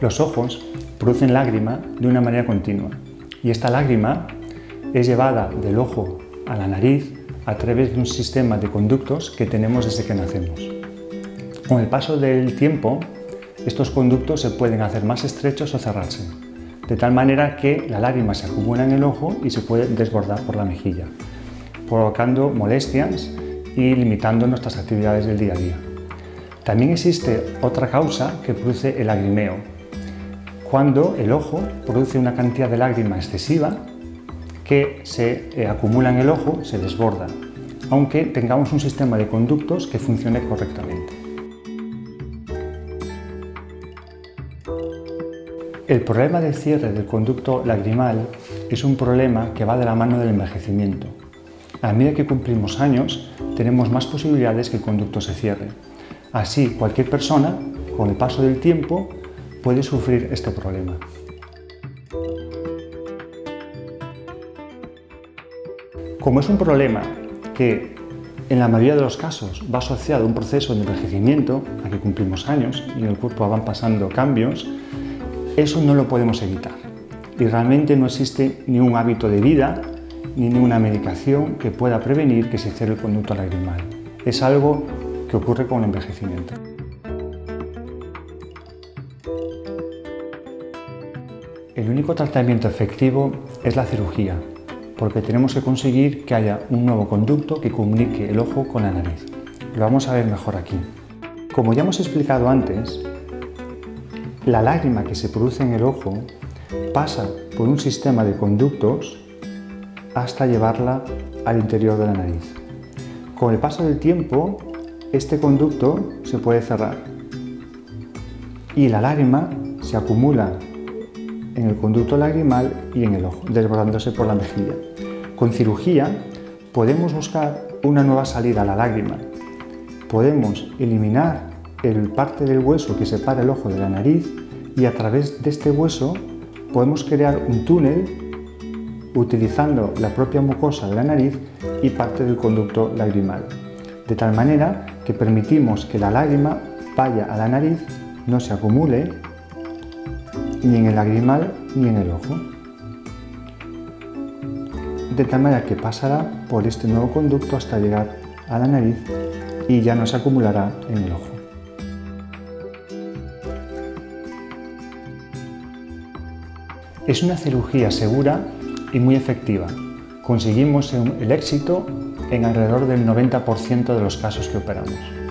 Los ojos producen lágrima de una manera continua y esta lágrima es llevada del ojo a la nariz a través de un sistema de conductos que tenemos desde que nacemos. Con el paso del tiempo, estos conductos se pueden hacer más estrechos o cerrarse, de tal manera que la lágrima se acumula en el ojo y se puede desbordar por la mejilla, provocando molestias y limitando nuestras actividades del día a día. También existe otra causa que produce el lagrimeo, cuando el ojo produce una cantidad de lágrima excesiva que se acumula en el ojo, se desborda, aunque tengamos un sistema de conductos que funcione correctamente. El problema del cierre del conducto lagrimal es un problema que va de la mano del envejecimiento. A medida que cumplimos años, tenemos más posibilidades que el conducto se cierre. Así, cualquier persona, con el paso del tiempo, puede sufrir este problema. Como es un problema que en la mayoría de los casos va asociado a un proceso de envejecimiento, a que cumplimos años y en el cuerpo van pasando cambios, eso no lo podemos evitar y realmente no existe ningún hábito de vida ni ninguna medicación que pueda prevenir que se cierre el conducto lagrimal. Es algo que ocurre con el envejecimiento. El único tratamiento efectivo es la cirugía, porque tenemos que conseguir que haya un nuevo conducto que comunique el ojo con la nariz. Lo vamos a ver mejor aquí. Como ya hemos explicado antes, la lágrima que se produce en el ojo pasa por un sistema de conductos hasta llevarla al interior de la nariz. Con el paso del tiempo, este conducto se puede cerrar y la lágrima se acumula en el conducto lagrimal y en el ojo, desbordándose por la mejilla. Con cirugía podemos buscar una nueva salida a la lágrima. Podemos eliminar el parte del hueso que separa el ojo de la nariz y a través de este hueso podemos crear un túnel utilizando la propia mucosa de la nariz y parte del conducto lagrimal, de tal manera que permitimos que la lágrima vaya a la nariz, no se acumule ni en el lagrimal ni en el ojo, de tal manera que pasará por este nuevo conducto hasta llegar a la nariz y ya no se acumulará en el ojo. Es una cirugía segura y muy efectiva. Conseguimos el éxito en alrededor del 90% de los casos que operamos.